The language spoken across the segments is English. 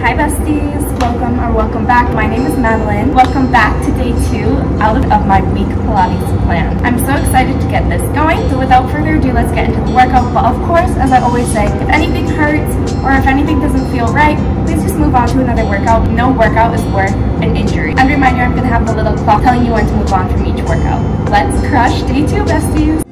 Hi besties, welcome or welcome back. My name is Madeline. Welcome back to day 2 out of my week Pilates plan. I'm so excited to get this going, so without further ado, let's get into the workout. But of course, as I always say, if anything hurts or if anything doesn't feel right, please just move on to another workout. No workout is worth an injury. And reminder, I'm gonna have the little clock telling you when to move on from each workout. Let's crush day 2 besties.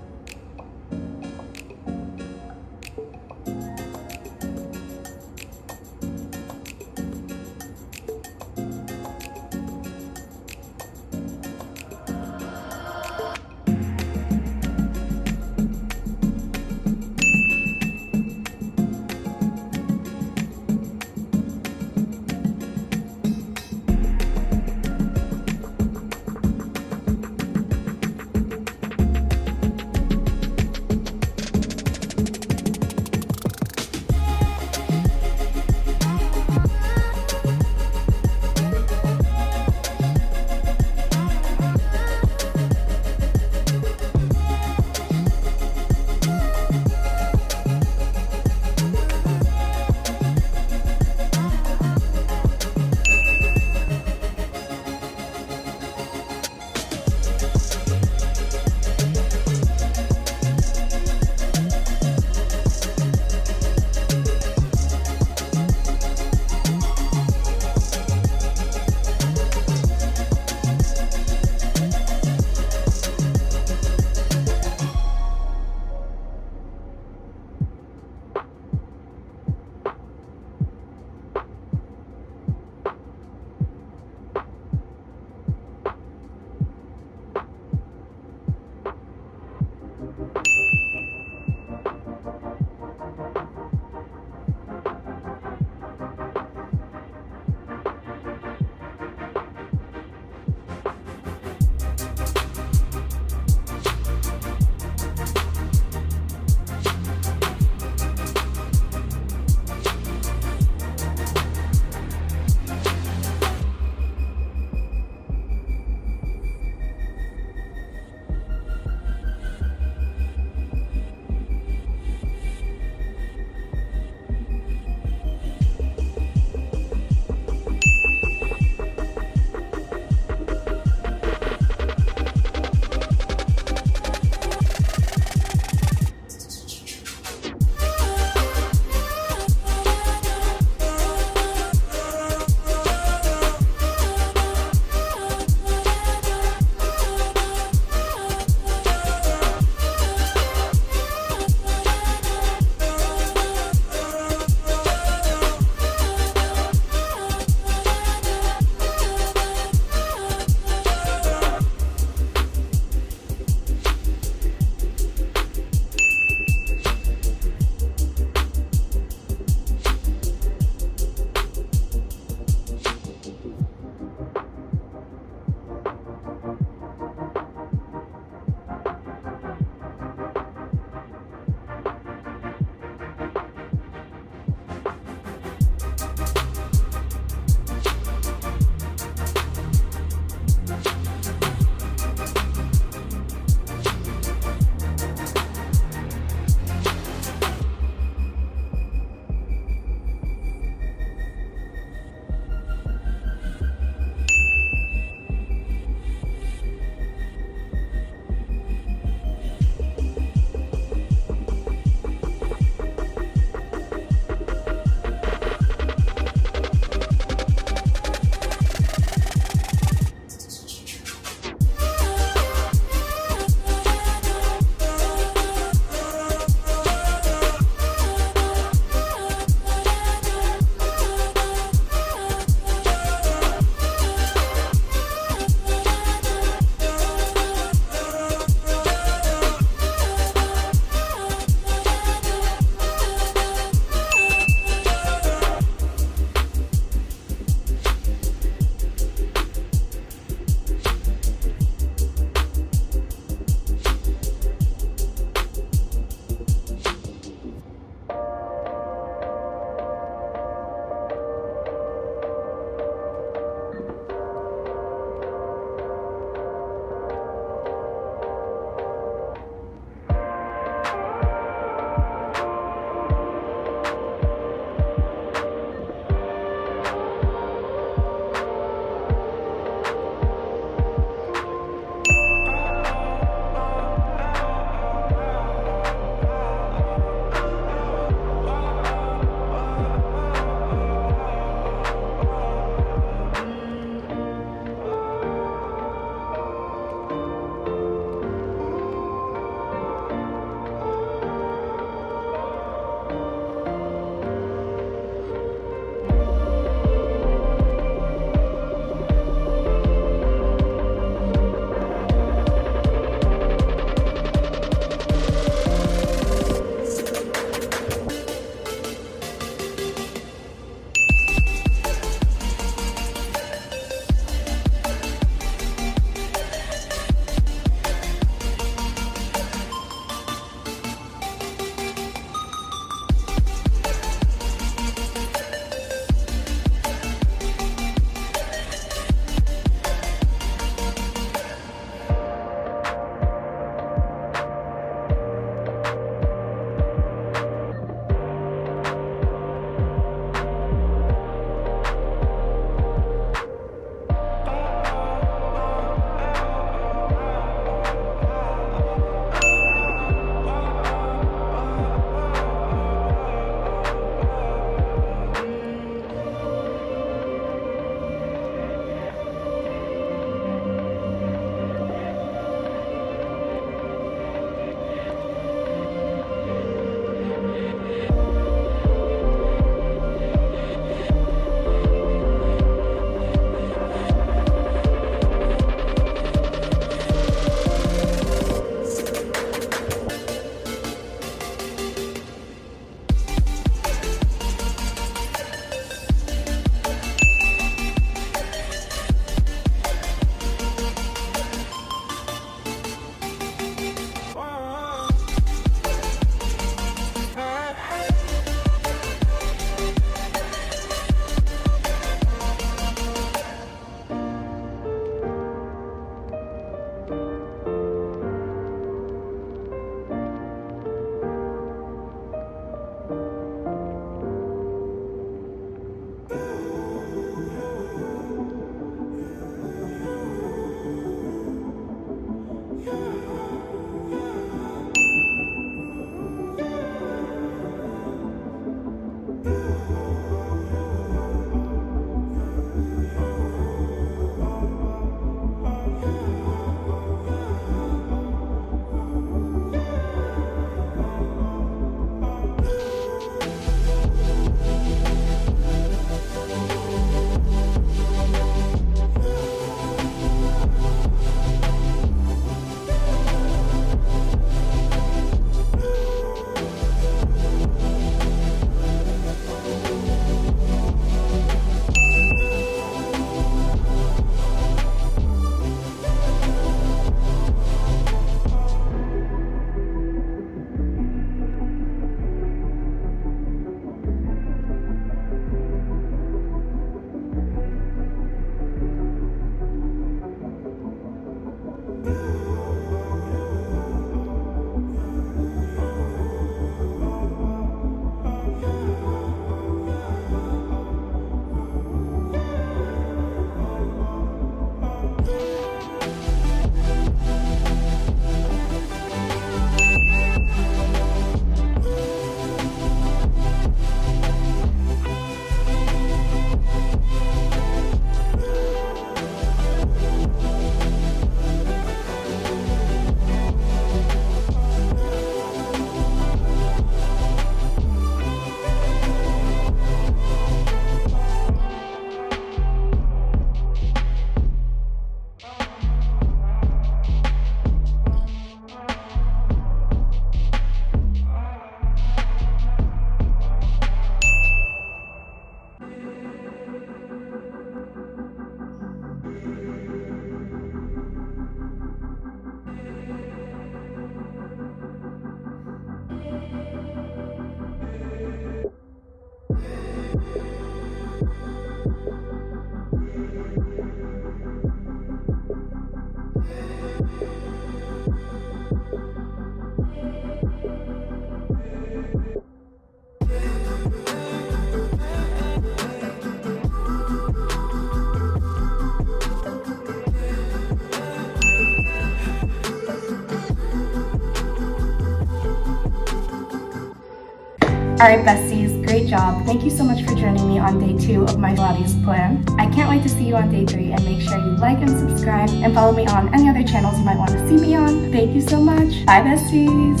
All right, besties, great job. Thank you so much for joining me on day 2 of my Pilates plan. I can't wait to see you on day 3, and make sure you like and subscribe and follow me on any other channels you might want to see me on. Thank you so much. Bye, besties.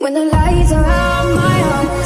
When the lights are on my own.